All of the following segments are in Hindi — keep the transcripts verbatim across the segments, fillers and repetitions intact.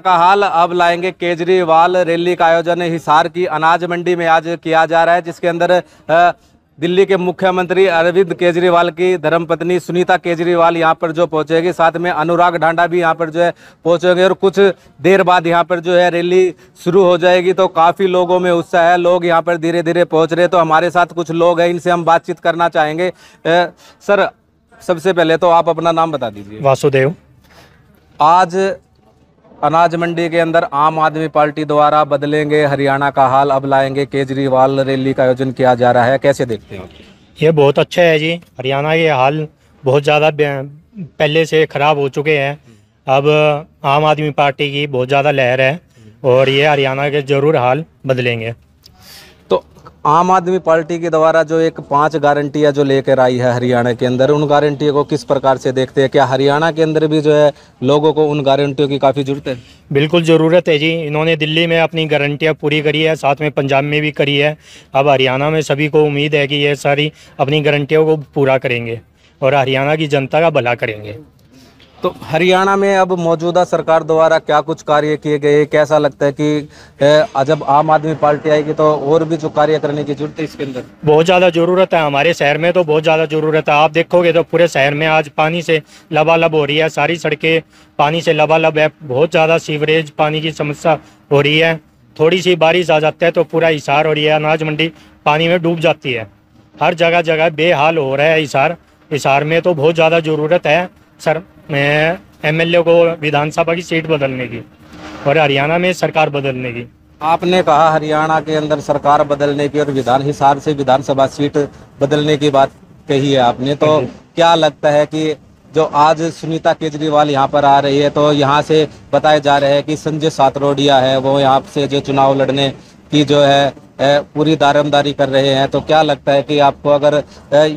का हाल अब लाएंगे केजरीवाल। रैली का आयोजन हिसार की अनाज मंडी में आज किया जा रहा है, जिसके अंदर दिल्ली के मुख्यमंत्री अरविंद केजरीवाल की धर्मपत्नी सुनीता केजरीवाल यहाँ पर जो पहुँचेगी, साथ में अनुराग ढांडा भी यहाँ पर जो है पहुँचेंगे और कुछ देर बाद यहाँ पर जो है रैली शुरू हो जाएगी। तो काफ़ी लोगों में उत्साह है, लोग यहाँ पर धीरे धीरे पहुँच रहे। तो हमारे साथ कुछ लोग हैं, इनसे हम बातचीत करना चाहेंगे। सर, सबसे पहले तो आप अपना नाम बता दीजिए। वासुदेव। आज अनाज मंडी के अंदर आम आदमी पार्टी द्वारा बदलेंगे हरियाणा का हाल अब लाएंगे केजरीवाल रैली का आयोजन किया जा रहा है, कैसे देखते हैं? ये बहुत अच्छा है जी। हरियाणा के हाल बहुत ज़्यादा पहले से ख़राब हो चुके हैं। अब आम आदमी पार्टी की बहुत ज़्यादा लहर है और ये हरियाणा के ज़रूर हाल बदलेंगे। तो आम आदमी पार्टी के द्वारा जो एक पाँच गारंटियाँ जो लेकर आई है हरियाणा के अंदर, उन गारंटियों को किस प्रकार से देखते हैं? क्या हरियाणा के अंदर भी जो है लोगों को उन गारंटियों की काफ़ी ज़रूरत है? बिल्कुल ज़रूरत है जी। इन्होंने दिल्ली में अपनी गारंटियाँ पूरी करी है, साथ में पंजाब में भी करी है। अब हरियाणा में सभी को उम्मीद है कि ये सारी अपनी गारंटियों को पूरा करेंगे और हरियाणा की जनता का भला करेंगे। तो हरियाणा में अब मौजूदा सरकार द्वारा क्या कुछ कार्य किए गए, कैसा लगता है कि जब आम आदमी पार्टी आएगी तो और भी जो कार्य करने की जरूरत है इसके अंदर? बहुत ज़्यादा ज़रूरत है। हमारे शहर में तो बहुत ज़्यादा ज़रूरत है। आप देखोगे तो पूरे शहर में आज पानी से लबालब हो रही है, सारी सड़कें पानी से लबालब है। बहुत ज़्यादा सीवरेज पानी की समस्या हो रही है। थोड़ी सी बारिश आ जाती है तो पूरा हिसार हो रही है, अनाज मंडी पानी में डूब जाती है। हर जगह जगह बेहाल हो रहा है हिसार। हिसार में तो बहुत ज़्यादा ज़रूरत है सर मैं एमएलए को विधानसभा की सीट बदलने की और हरियाणा में सरकार बदलने की। आपने कहा हरियाणा के अंदर सरकार बदलने की और विधान हिसार से विधानसभा सीट बदलने की बात कही है आपने। तो क्या लगता है कि जो आज सुनीता केजरीवाल यहाँ पर आ रही है, तो यहाँ से बताया जा रहा है कि संजय सातरोडिया है, वो यहाँ से जो चुनाव लड़ने की जो है पूरी दारमदारी कर रहे हैं। तो क्या लगता है कि आपको अगर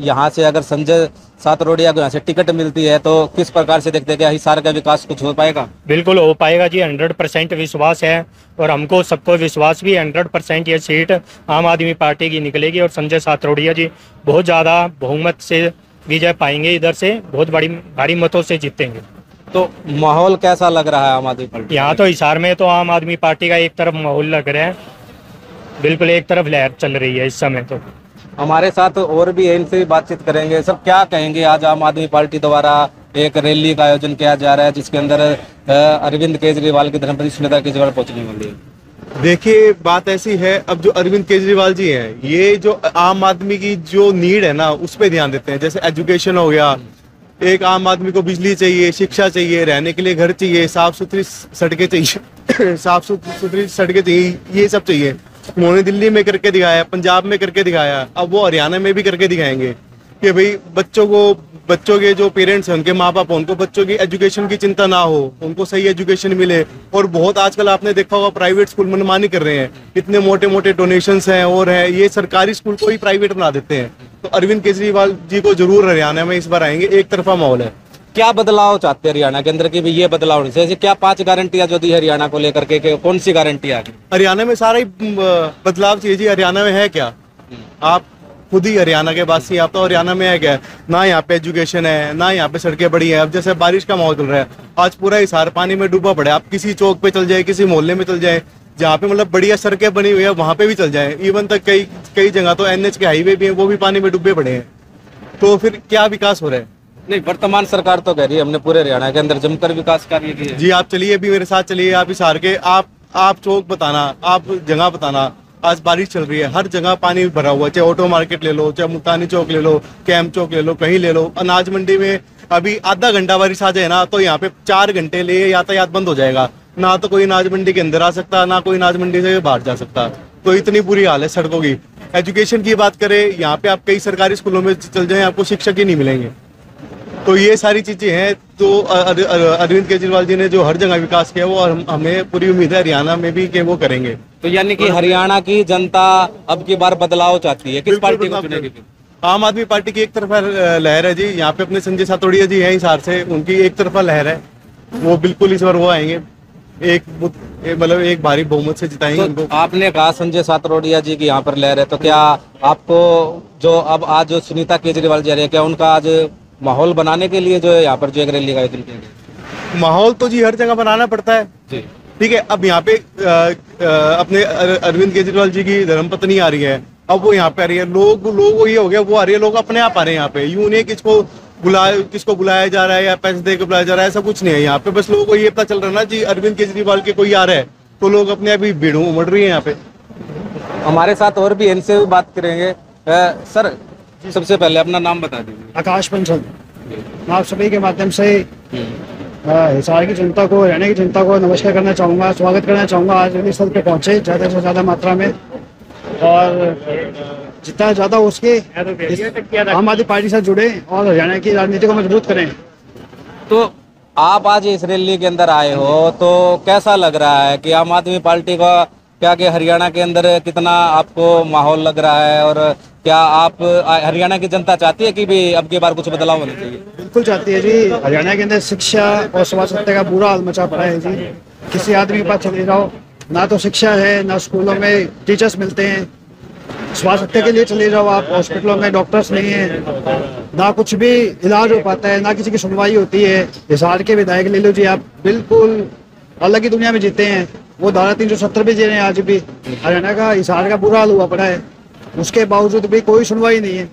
यहाँ से अगर संजय सातरोडिया को यहाँ से टिकट मिलती है तो किस प्रकार से देखते हैं, क्या हिसार का विकास कुछ हो पाएगा? बिल्कुल हो पाएगा जी, हंड्रेड परसेंट विश्वास है और हमको सबको विश्वास भी है। हंड्रेड परसेंट ये सीट आम आदमी पार्टी की निकलेगी और संजय सातरोडिया जी बहुत ज़्यादा बहुमत से विजय पाएंगे, इधर से बहुत बड़ी भारी मतों से जीतेंगे। तो माहौल कैसा लग रहा है आम आदमी पार्टी यहाँ? तो हिसार में तो आम आदमी पार्टी का एक तरफ माहौल लग रहा है, बिल्कुल एक तरफ लहर चल रही है इस समय। तो हमारे साथ और भी है, इनसे भी बातचीत करेंगे। सर, क्या कहेंगे, आज आम आदमी पार्टी द्वारा एक रैली का आयोजन किया जा रहा है जिसके अंदर अरविंद केजरीवाल की धर्मपत्नी सुनीता केजरीवाल पहुंचने वाली है? देखिए, बात ऐसी है, अब जो अरविंद केजरीवाल जी हैं, ये जो आम आदमी की जो नीड है ना, उस पर ध्यान देते हैं। जैसे एजुकेशन हो गया, एक आम आदमी को बिजली चाहिए, शिक्षा चाहिए, रहने के लिए घर चाहिए, साफ सुथरी सड़कें चाहिए, साफ सुथरी सड़कें चाहिए, ये सब चाहिए। उन्होंने दिल्ली में करके दिखाया, पंजाब में करके दिखाया, अब वो हरियाणा में भी करके दिखाएंगे कि भाई बच्चों को, बच्चों के जो पेरेंट्स हैं, उनके माँ बाप, उनको बच्चों की एजुकेशन की चिंता ना हो, उनको सही एजुकेशन मिले। और बहुत आजकल आपने देखा होगा प्राइवेट स्कूल मनमानी कर रहे हैं, इतने मोटे मोटे डोनेशंस हैं और है, ये सरकारी स्कूल को ही प्राइवेट बना देते हैं। तो अरविंद केजरीवाल जी को जरूर हरियाणा में इस बार आएंगे। एक तरफा माहौल है। क्या बदलाव चाहते हैं हरियाणा के अंदर की भी ये बदलाव होने से? क्या पांच गारंटियां जो दी हरियाणा को लेकर के, के कौन सी गारंटियां? हरियाणा में सारा ही बदलाव चाहिए जी। हरियाणा में है क्या? आप खुद ही हरियाणा के वासी, आप तो हरियाणा में है क्या? ना यहाँ पे एजुकेशन है, ना यहाँ पे सड़कें बड़ी है। अब जैसे बारिश का माहौल चल रहा है, आज पूरा हिसार पानी में डूबा पड़ा है। आप किसी चौक पे चल जाए, किसी मोहल्ले में चल जाए, जहाँ पे मतलब बढ़िया सड़कें बनी हुई है, वहाँ पे भी चल जाए। इवन तक कई कई जगह तो एन एच के हाईवे भी है, वो भी पानी में डूबे पड़े हैं। तो फिर क्या विकास हो रहा है? नहीं, वर्तमान सरकार तो कह रही है हमने पूरे हरियाणा के अंदर जमकर विकास कार्य किए। जी, आप चलिए, अभी मेरे साथ चलिए। आप हिसार के आप आप चौक बताना, आप जगह बताना। आज बारिश चल रही है, हर जगह पानी भरा हुआ है, चाहे ऑटो मार्केट ले लो, चाहे मुल्तानी चौक ले लो, कैंप चौक ले लो, कहीं ले लो। अनाज मंडी में अभी आधा घंटा बारिश आ जाए ना, तो यहाँ पे चार घंटे लिए यातायात बंद हो जाएगा। ना तो कोई अनाज मंडी के अंदर आ सकता, ना कोई अनाज मंडी से बाहर जा सकता। तो इतनी बुरी हाल है सड़कों की। एजुकेशन की बात करें, यहाँ पे आप कई सरकारी स्कूलों में चल जाए, आपको शिक्षक ही नहीं मिलेंगे। तो ये सारी चीजें हैं। तो अरविंद केजरीवाल जी ने जो हर जगह विकास किया, वो हमें पूरी उम्मीद है हरियाणा में भी कि वो करेंगे। तो यानी कि हरियाणा की जनता अब की बार बदलाव चाहती है। किस पार्टी को चुनेगी? आम आदमी पार्टी की एक तरफा लहर है जी। यहाँ पे अपने संजय सातोड़िया जी हैं हिसार से, उनकी एक तरफा लहर है। वो बिल्कुल इस बार वो आएंगे, एक मतलब एक भारी बहुमत से जिताएंगे उनको। आपने कहा संजय सातरोडिया जी की यहाँ पर लहर है, तो क्या आपको जो अब आज जो सुनीता केजरीवाल जी है, क्या उनका आज माहौल बनाने के लिए जो है यहाँ पर जो एक रैली का आयोजन किया गया? माहौल तो जी हर जगह बनाना पड़ता है जी। ठीक है। अब यहाँ पे आ, आ, अपने अरविंद केजरीवाल जी की धर्मपत्नी आ रही है, अब वो यहाँ पे आ रही है, लोग लोग ये हो गया वो आ रही है, लोग अपने आप आ रहे हैं यहाँ पे। यूं नहीं किसको बुला किसको बुलाया जा रहा है या पैसे देकर बुलाया जा रहा है, ऐसा कुछ नहीं है यहाँ पे। बस लोगों को ये पता चल रहा है ना जी अरविंद केजरीवाल के कोई आ रहा है, तो लोग अपने आप ही भीड़ उमड़ रही है यहाँ पे। हमारे साथ और भी इनसे बात करेंगे। सर सबसे पहले अपना नाम बता दीजिए। आकाश पंछल। आप सभी के माध्यम से हिसार की जनता को, हरियाणा की जनता को नमस्कार करना चाहूँगा, स्वागत करना चाहूँगा आज इस स्थल पे पहुँचे ज़्यादा से ज़्यादा मात्रा में, और जितना ज़्यादा हो सके आम आदमी पार्टी से जुड़े और हरियाणा की राजनीति को मजबूत करें। तो आप आज इस रैली के अंदर आए हो, तो कैसा लग रहा है कि आम आदमी पार्टी का क्या कि हरियाणा के अंदर कितना आपको माहौल लग रहा है, और क्या आप हरियाणा की जनता चाहती है कि भी अब की बार कुछ बदलाव होना चाहिए? बिल्कुल चाहती है जी। हरियाणा के अंदर शिक्षा और समाज सत्ता का बुरा हाल मचा पड़ा है जी। किसी आदमी के पास चले जाओ, ना तो शिक्षा है, ना स्कूलों में टीचर्स मिलते हैं। स्वास्थ्य सत्ता के लिए चले जाओ आप, हॉस्पिटलों में डॉक्टर्स नहीं है, ना कुछ भी इलाज हो पाता है, ना किसी की सुनवाई होती है। हिसार के विधायक ले लो जी आप, बिल्कुल अलग ही दुनिया में जीते हैं, वो धारा तीन सौ सत्तर भी जी रहे हैं आज भी। हरियाणा का हिसार का बुरा हाल हुआ पड़ा है, उसके बावजूद भी कोई सुनवाई नहीं है।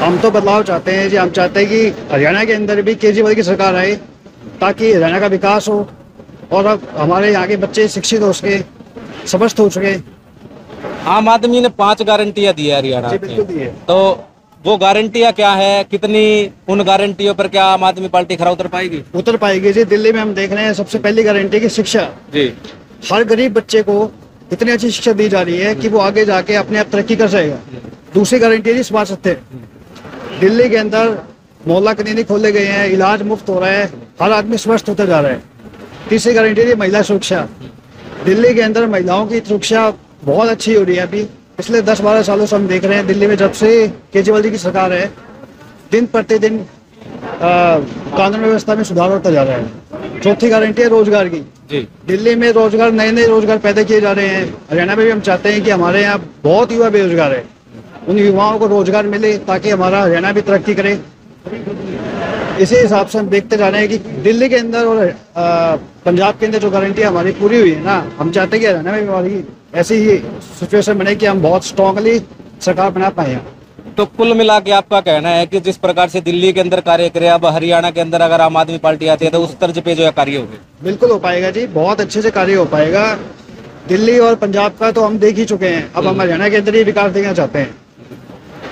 हम तो बदलाव चाहते हैं जी। हम चाहते हैं कि हरियाणा के अंदर भी केजरीवाल की सरकार आए, ताकि हरियाणा का विकास हो और अब हमारे यहाँ के बच्चे शिक्षित हो सके, समस्त हो सके। आम आदमी ने पांच गारंटियाँ दी है हरियाणा की, तो वो गारंटियाँ क्या है, कितनी उन गारंटियों पर क्या आम आदमी पार्टी खरा उतर पाएगी? उतर पाएगी जी। दिल्ली में हम देख रहे हैं सबसे पहली गारंटी की शिक्षा जी, हर गरीब बच्चे को इतनी अच्छी शिक्षा दी जा रही है कि वो आगे जाके अपने आप तरक्की कर जाएगा। दूसरी गारंटी है जी स्वास्थ्य सत्य, दिल्ली के अंदर मोहल्ला क्लिनिक खोले गए हैं, इलाज मुफ्त हो रहा है, हर आदमी स्वस्थ होता जा रहा है। तीसरी गारंटी है महिला सुरक्षा, दिल्ली के अंदर महिलाओं की सुरक्षा बहुत अच्छी हो रही है। अभी पिछले दस बारह सालों से हम देख रहे हैं दिल्ली में जब से केजरीवाल जी की सरकार है, दिन प्रतिदिन कानून व्यवस्था में सुधार होता जा रहा है। चौथी गारंटी है रोजगार की जी, दिल्ली में रोजगार नए नए रोजगार पैदा किए जा रहे हैं। हरियाणा में भी हम चाहते हैं कि हमारे यहाँ बहुत युवा बेरोजगार है, उन युवाओं को रोजगार मिले ताकि हमारा हरियाणा भी तरक्की करे। इसी हिसाब से हम देखते जा रहे हैं कि दिल्ली के अंदर और पंजाब के अंदर जो गारंटी हमारी पूरी हुई है ना, हम चाहते हैं कि हरियाणा में भी हमारी ऐसी ही सिचुएशन बने कि हम बहुत स्ट्रांगली सरकार बना पाए। तो कुल मिला के आपका कहना है कि जिस प्रकार से दिल्ली के अंदर कार्य करे, अब हरियाणा के अंदर अगर आम आदमी पार्टी आती है तो उस तर्ज पे जो है कार्य होगा? बिल्कुल हो पाएगा जी, बहुत अच्छे से कार्य हो पाएगा। दिल्ली और पंजाब का तो हम देख ही चुके हैं, अब हम हरियाणा के अंदर ही विकास देखना चाहते हैं,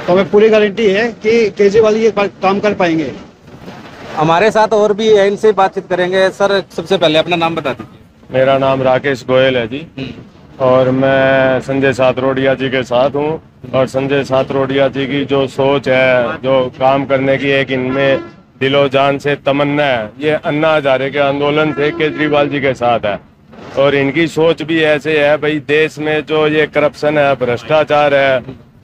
तो हमें पूरी गारंटी है कि केजरीवाल ये काम कर पाएंगे। हमारे साथ और भी इनसे बातचीत करेंगे। सर सबसे पहले अपना नाम बता दीजिए। मेरा नाम राकेश गोयल है जी, और मैं संजय सातरोडिया जी के साथ हूँ, और संजय सातरोडिया जी की जो सोच है, जो काम करने की एक इनमें दिलो जान से तमन्ना है, ये अन्ना हजारे के आंदोलन से केजरीवाल जी के साथ है। और इनकी सोच भी ऐसे है भाई, देश में जो ये करप्शन है, भ्रष्टाचार है,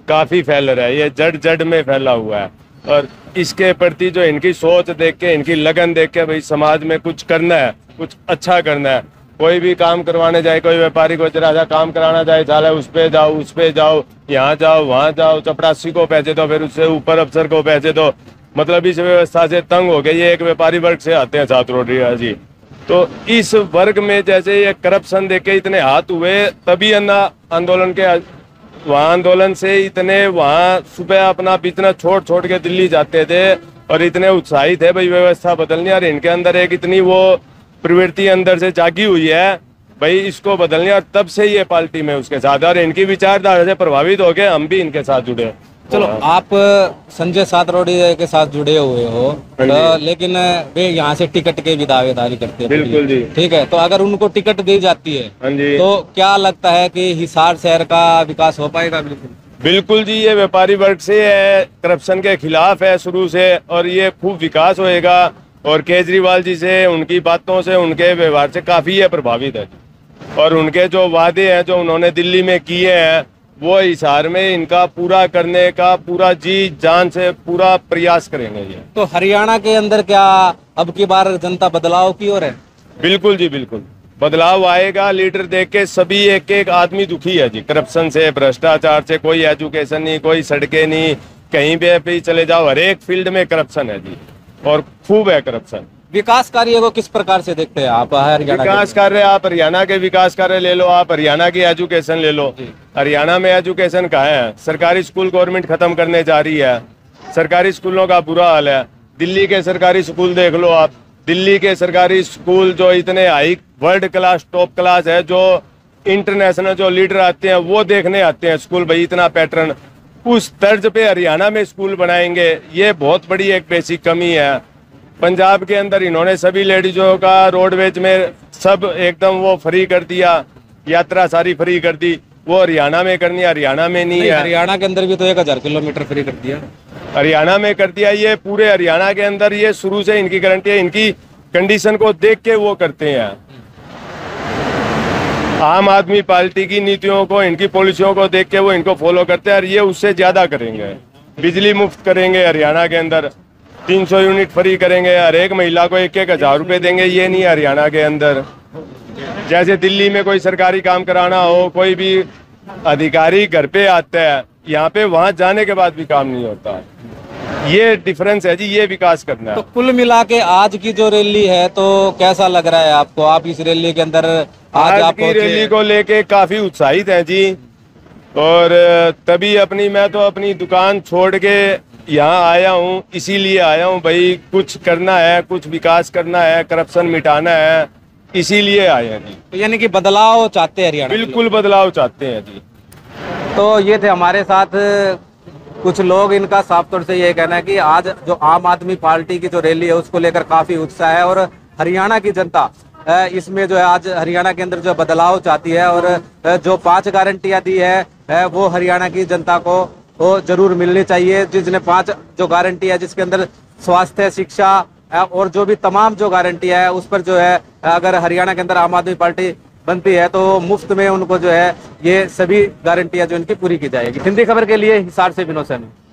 काफ़ी फैल रहा है, ये जड़ जड़ में फैला हुआ है। और इसके प्रति जो इनकी सोच देख के, इनकी लगन देख के, भाई समाज में कुछ करना है, कुछ अच्छा करना है, कोई भी काम करवाने जाए, कोई व्यापारी को जरा सा काम कराना चाहे, चाहे उस पे जाओ, उस पे जाओ, यहाँ जाओ, वहाँ जाओ, चपरासी को पैसे दो, फिर उससे ऊपर अफसर को पैसे दो, मतलब इस व्यवस्था से तंग हो गए। ये एक व्यापारी वर्ग से आते हैं सातरोडिया जी, तो इस वर्ग में जैसे ये करप्शन देके इतने हाथ हुए, तभी अन्ना आंदोलन के वहाँ आंदोलन से इतने वहाँ सुबह अपना बिजनेस छोड़ छोड़ के दिल्ली जाते थे, और इतने उत्साहित है भाई व्यवस्था बदलनी, और इनके अंदर एक इतनी वो प्रवृत्ति अंदर से जागी हुई है भाई इसको बदलने, और तब से ये पार्टी में उसके साथ, और इनकी विचारधारा से प्रभावित हो गए हम भी इनके साथ जुड़े। चलो आप संजय सातरोडिया के साथ जुड़े हुए हो, तो लेकिन वे यहाँ से टिकट के भी दावेदारी करते हैं। बिल्कुल जी, ठीक है। तो अगर उनको टिकट दी जाती है तो क्या लगता है कि हिसार शहर का विकास हो पाएगा? बिल्कुल बिल्कुल जी, ये व्यापारी वर्ग से है, करप्शन के खिलाफ है शुरू से, और ये खूब विकास होएगा, और केजरीवाल जी से, उनकी बातों से, उनके व्यवहार से काफ़ी ये प्रभावित है, और उनके जो वादे हैं जो उन्होंने दिल्ली में किए हैं, वो हिसार में इनका पूरा करने का पूरा जी जान से पूरा प्रयास करेंगे ये। तो हरियाणा के अंदर क्या अब की बार जनता बदलाव की ओर है? बिल्कुल जी, बिल्कुल बदलाव आएगा। लीडर देख के सभी एक एक आदमी दुखी है जी, करप्शन से, भ्रष्टाचार से, कोई एजुकेशन नहीं, कोई सड़कें नहीं, कहीं भी चले जाओ, हर एक फील्ड में करप्शन है जी, और खूब है करप्शन। विकास कार्य को किस प्रकार से देखते हैं आप हरियाणा? विकास कार्य, आप हरियाणा के विकास कार्य ले लो, आप हरियाणा की एजुकेशन ले लो। हरियाणा में एजुकेशन कहाँ है? सरकारी स्कूल गवर्नमेंट खत्म करने जा रही है, सरकारी स्कूलों का बुरा हाल है। दिल्ली के सरकारी स्कूल देख लो आप, दिल्ली के सरकारी स्कूल जो इतने high world class top class है, जो इंटरनेशनल जो लीडर आते हैं वो देखने आते हैं स्कूल, भाई इतना पैटर्न। उस तर्ज पे हरियाणा में स्कूल बनाएंगे, ये बहुत बड़ी एक बेसिक कमी है। पंजाब के अंदर इन्होंने सभी लेडीजों का रोडवेज में सब एकदम वो फ्री कर दिया, यात्रा सारी फ्री कर दी, वो हरियाणा में करनी हरियाणा में नहीं, नहीं है। हरियाणा के अंदर भी तो एक हजार किलोमीटर फ्री कर दिया, हरियाणा में कर दिया। ये पूरे हरियाणा के अंदर ये शुरू से इनकी गारंटी है, इनकी कंडीशन को देख के वो करते हैं। आम आदमी पार्टी की नीतियों को, इनकी पॉलिसियों को देख के वो इनको फॉलो करते हैं, और ये उससे ज्यादा करेंगे। बिजली मुफ्त करेंगे हरियाणा के अंदर, तीन सौ यूनिट फ्री करेंगे, हर एक महिला को एक एक हजार रुपए देंगे, ये नहीं हरियाणा के अंदर। जैसे दिल्ली में कोई सरकारी काम कराना हो, कोई भी अधिकारी घर पे आता है, यहाँ पे वहाँ जाने के बाद भी काम नहीं होता। ये डिफरेंस है जी, ये विकास करना है। तो कुल मिला के आज की जो रैली है तो कैसा लग रहा है आपको? आप इस रैली के अंदर आज, आज आपकी रैली को लेके काफी उत्साहित है जी, और तभी अपनी मैं तो अपनी दुकान छोड़ के यहाँ आया हूँ, इसीलिए आया हूँ भाई कुछ करना है, कुछ विकास करना है, करप्शन मिटाना है, इसीलिए आया जी। तो यानी कि बदलाव चाहते हैं हरियाणा? बिल्कुल बदलाव चाहते हैं जी। तो ये थे हमारे साथ कुछ लोग, इनका साफ तौर से ये कहना है कि आज जो आम आदमी पार्टी की जो रैली है उसको लेकर काफी उत्साह है, और हरियाणा की जनता इसमें जो है आज हरियाणा के अंदर जो बदलाव चाहती है, और जो पांच गारंटियां दी है वो हरियाणा की जनता को वो जरूर मिलनी चाहिए। जिसने पांच जो गारंटी है, जिसके अंदर स्वास्थ्य, शिक्षा और जो भी तमाम जो गारंटी है उस पर जो है अगर हरियाणा के अंदर आम आदमी पार्टी बनती है तो मुफ्त में उनको जो है ये सभी गारंटियां जो इनकी पूरी की जाएगी। हिंदी खबर के लिए हिसार से विनोद शर्मा।